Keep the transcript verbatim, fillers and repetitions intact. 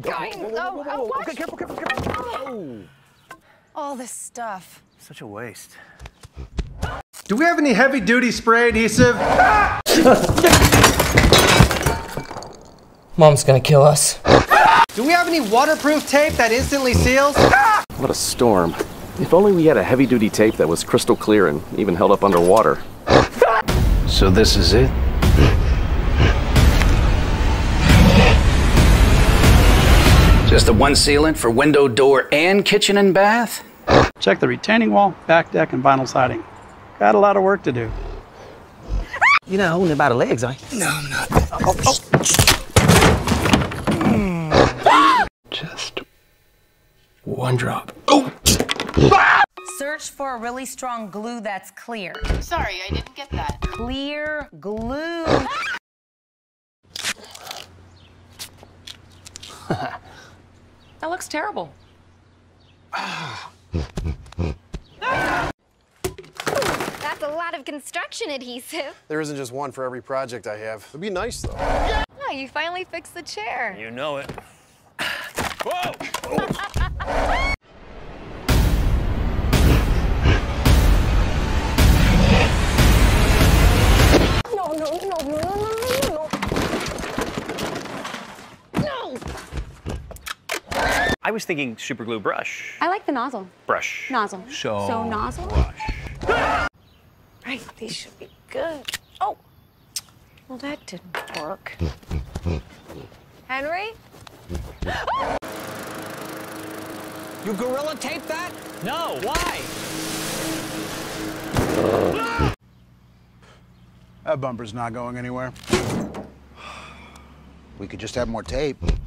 Guys, whoa, whoa, whoa, whoa, whoa. Oh, oh, okay, careful, careful, careful. Oh. All this stuff. Such a waste. Do we have any heavy-duty spray adhesive? Ah! Mom's gonna kill us. Do we have any waterproof tape that instantly seals? Ah! What a storm. If only we had a heavy-duty tape that was crystal clear and even held up underwater. So this is it? Just the one sealant for window, door, and kitchen and bath? Check the retaining wall, back deck, and vinyl siding. Got a lot of work to do. You're not holding it by the legs, are you? No, I'm not. Oh, oh. Mm. Just one drop. Oh. Search for a really strong glue that's clear. Sorry, I didn't get that. Clear glue. That looks terrible. That's a lot of construction adhesive. There isn't just one for every project I have. It'd be nice, though. Oh, you finally fixed the chair. You know it. Whoa! Oh. No, no, no, no, no, no, no. No! I was thinking super glue brush. I like the nozzle. Brush. Nozzle. So, so nozzle. Brush. Right, these should be good. Oh, well that didn't work. Henry? Oh! You gorilla taped that? No, why? That bumper's not going anywhere. We could just have more tape.